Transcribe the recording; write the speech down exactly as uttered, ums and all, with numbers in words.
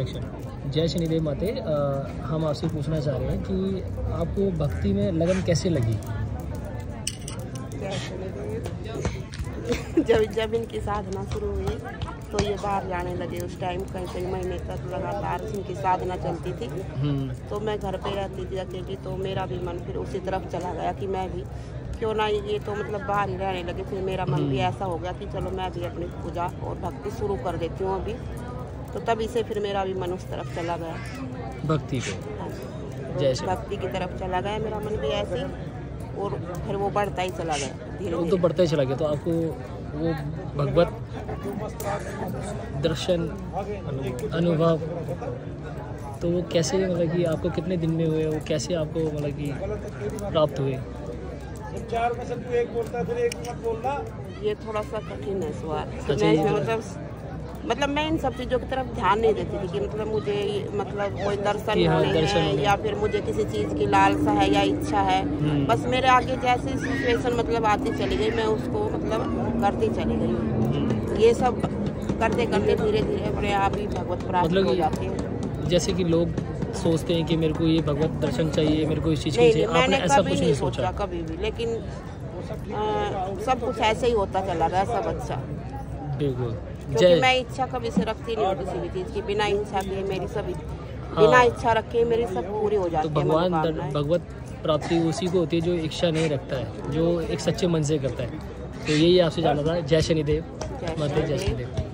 Action. जय शनिदेव माते, हम आपसे पूछना चाह रहे हैं कि आपको भक्ति में लगन कैसे लगी? जब जब इनकी साधना शुरू हुई तो ये बाहर जाने लगे। उस टाइम कहीं कई महीने तक लगातार इनकी साधना चलती थी, तो मैं घर पे रहती थी अकेली, तो मेरा भी मन फिर उसी तरफ चला गया कि मैं भी क्यों ना ये तो मतलब बाहर ही रहने लगे। फिर मेरा मन भी ऐसा हो गया कि चलो मैं भी अपनी पूजा और भक्ति शुरू कर देती हूँ अभी, तो तभी से फिर मेरा भी मन उस तरफ चला गया भक्ति पे, भक्ति की तरफ चला गया मेरा मन भी ऐसे, और फिर वो बढ़ता ही चला गया धीरे धीरे, तो बढ़ता ही चला गया। तो आपको वो भगवत दर्शन अनुभव तो वो कैसे, मतलब कि आपको कितने दिन में हुए, वो कैसे आपको मतलब कि प्राप्त हुए? चार में सब एक बोलता है फिर एक मत बोलना, ये थोड़ा सा कठिन है सवाल। मतलब मतलब मैं इन सब चीज़ों की तरफ ध्यान नहीं देती थी कि मतलब मुझे मतलब कोई दर्शन होने हैं या फिर मुझे किसी चीज़ की लालसा है या इच्छा है, बस मेरे आगे जैसी सिचुएशन मतलब आती चली गई, मैं उसको मतलब करती चली गई। ये सब करते करते धीरे धीरे अपने आप ही भगवत प्राप्त हो जाते हैं। जैसे कि लोग सोचते हैं कि मेरे को ये भगवत दर्शन चाहिए, मेरे को इस चीज़ की चाहिए, आपने ऐसा कुछ नहीं सोचा कभी भी? लेकिन आ, सब कुछ ऐसे ही होता चला गया, सब अच्छा। बिल्कुल, क्योंकि मैं इच्छा कभी से रखती नहीं हूँ किसी भी चीज़ की, बिना इच्छा के मेरी सब, बिना इच्छा रखे मेरी सब पूरी हो जाती है। भगवान भगवत प्राप्ति उसी को होती है जो इच्छा नहीं रखता है, जो एक सच्चे मन से करता है। तो यही आपसे जानना था। जय शनिदेव। जय शनिदेव।